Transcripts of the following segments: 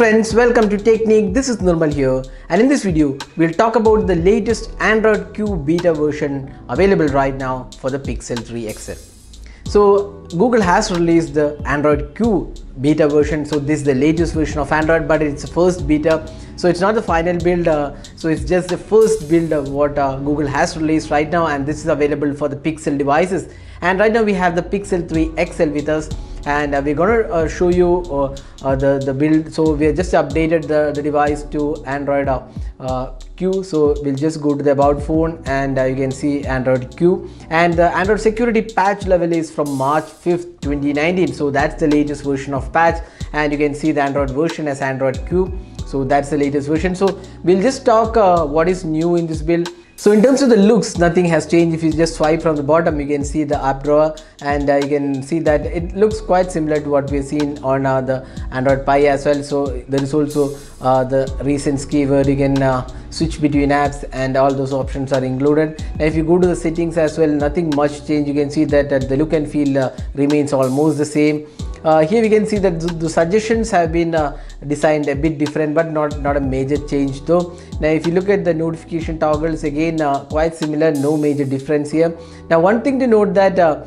friends, welcome to Techniqued. This is Nirmal here, and in this video we'll talk about the latest Android Q beta version available right now for the Pixel 3 XL. So Google has released the Android Q beta version, so this is the latest version of Android, but it's the first beta, so it's not the final build, so it's just the first build of what Google has released right now, and this is available for the Pixel devices. And right now we have the Pixel 3 XL with us, and we're gonna show you the build. So we have just updated the device to Android Q, so we'll just go to the about phone, and you can see Android Q, and the Android security patch level is from March 5th 2019, so that's the latest version of patch, and you can see the Android version as Android Q, so that's the latest version. So we'll just talk what is new in this build. So in terms of the looks, nothing has changed. If you just swipe from the bottom, you can see the app drawer, and you can see that it looks quite similar to what we've seen on the Android Pie as well. So there is also the recent key where you can switch between apps, and all those options are included. Now if you go to the settings as well, nothing much changed. You can see that the look and feel remains almost the same. Here we can see that the suggestions have been designed a bit different, but not a major change though. Now if you look at the notification toggles, again quite similar, no major difference here. Now one thing to note that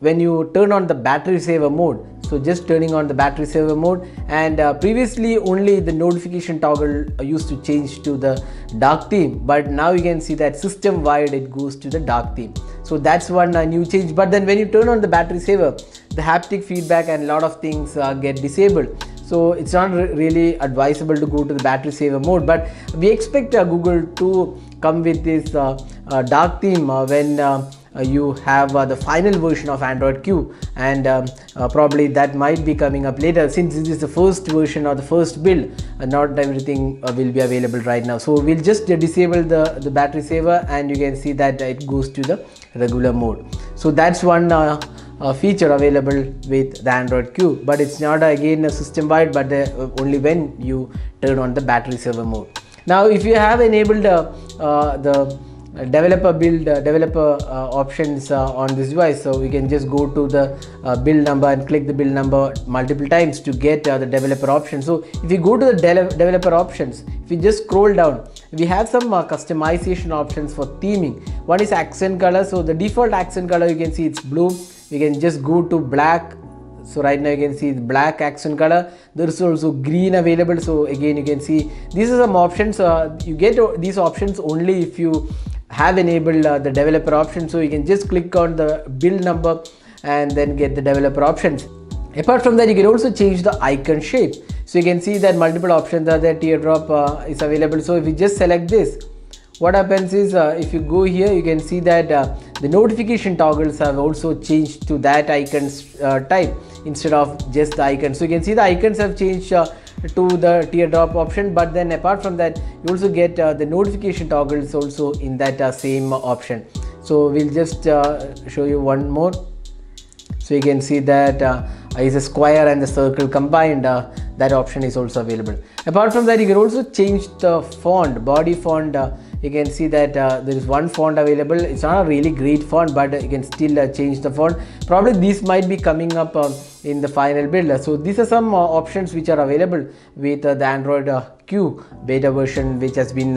when you turn on the battery saver mode, so just turning on the battery saver mode, and previously only the notification toggle used to change to the dark theme, but now you can see that system wide it goes to the dark theme, so that's one new change. But then when you turn on the battery saver, the haptic feedback and a lot of things get disabled, so it's not really advisable to go to the battery saver mode, but we expect Google to come with this dark theme when you have the final version of Android Q, and probably that might be coming up later, since this is the first version or the first build, and not everything will be available right now. So we'll just disable the battery saver, and you can see that it goes to the regular mode. So that's one feature available with the Android Q, but it's not again a system wide, but only when you turn on the battery saver mode. Now if you have enabled the developer build options on this device, so we can just go to the build number and click the build number multiple times to get the developer options. So if you go to the developer options, if you just scroll down, we have some customization options for theming. One is accent color, so the default accent color, you can see it's blue. We can just go to black, so right now you can see the black accent color. There is also green available, so again you can see these are some options. You get these options only if you have enabled the developer option, so you can just click on the build number and then get the developer options. Apart from that, you can also change the icon shape, so you can see that multiple options are there. Teardrop is available, so if you just select this, what happens is if you go here, you can see that the notification toggles have also changed to that icons type instead of just the icon. So you can see the icons have changed to the teardrop option, but then apart from that you also get the notification toggles also in that same option. So we'll just show you one more. So you can see that is a square and the circle combined, that option is also available. Apart from that, you can also change the font, body font. You can see that there is one font available. It's not a really great font, but you can still change the font. Probably these might be coming up in the final build. So these are some options which are available with the Android Q beta version, which has been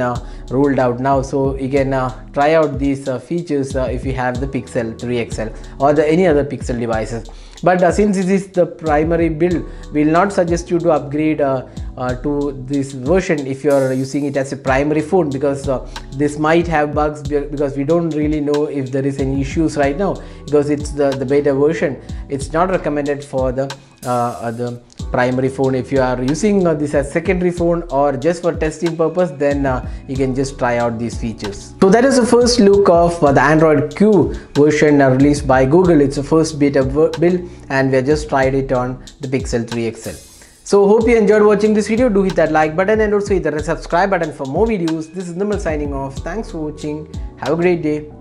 rolled out now. So you can try out these features if you have the Pixel 3 XL or any other Pixel devices. But since this is the primary build, we will not suggest you to upgrade to this version if you are using it as a primary phone, because this might have bugs, because we don't really know if there is any issues right now, because it's the beta version. It's not recommended for the primary phone. If you are using this as secondary phone or just for testing purpose, then you can just try out these features. So that is the first look of the Android Q version released by Google. It's the first beta build, and we have just tried it on the Pixel 3 XL. So hope you enjoyed watching this video. Do hit that like button and also hit the subscribe button for more videos. This is Nirmal signing off. Thanks for watching. Have a great day.